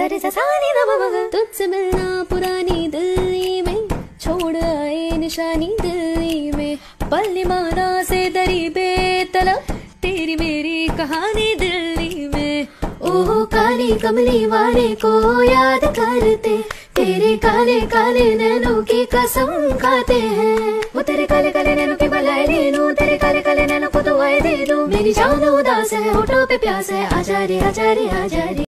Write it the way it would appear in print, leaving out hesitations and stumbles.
तुझसे मिलना पुरानी दिल्ली में छोड़ आए निशानी दिल्ली में पल्ले मारा से दरी बेतलब तेरी मेरी कहानी दिल्ली में। ओह काली कमली वाले को याद करते तेरे काले काले नैनों की कसम खाते हैं। वो तेरे काले काले नैनों की बलाएं ले लूं, तेरे काले काले नैनों को दुआएं दे दूं। मेरी जान उदास है, होठों पे प्यास है, आजा रे आजा रे आजा रे।